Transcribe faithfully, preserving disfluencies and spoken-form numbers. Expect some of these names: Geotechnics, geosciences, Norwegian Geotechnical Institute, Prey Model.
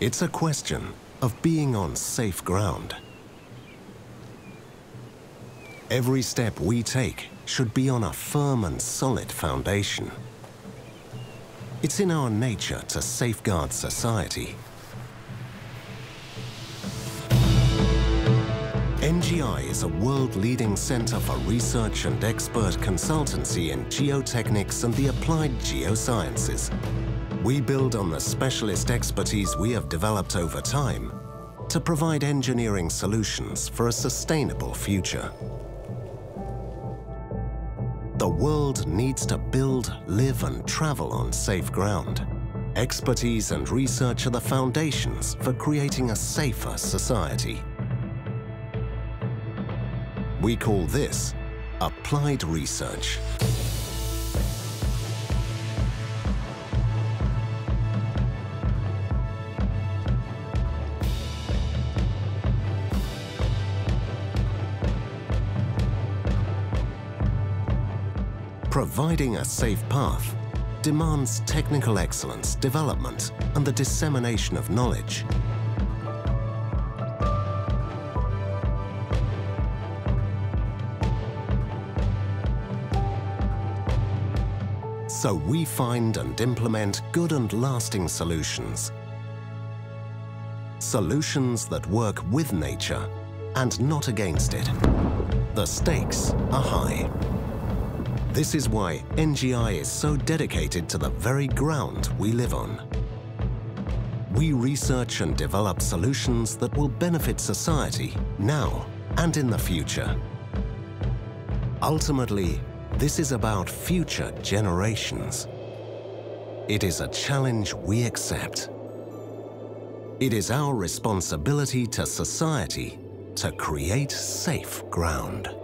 It's a question of being on safe ground. Every step we take should be on a firm and solid foundation. It's in our nature to safeguard society. N G I is a world-leading center for research and expert consultancy in geotechnics and the applied geosciences. We build on the specialist expertise we have developed over time to provide engineering solutions for a sustainable future. The world needs to build, live, and travel on safe ground. Expertise and research are the foundations for creating a safer society. We call this applied research. Providing a safe path demands technical excellence, development, and the dissemination of knowledge. So we find and implement good and lasting solutions. Solutions that work with nature and not against it. The stakes are high. This is why N G I is so dedicated to the very ground we live on. We research and develop solutions that will benefit society now and in the future. Ultimately, this is about future generations. It is a challenge we accept. It is our responsibility to society to create safe ground.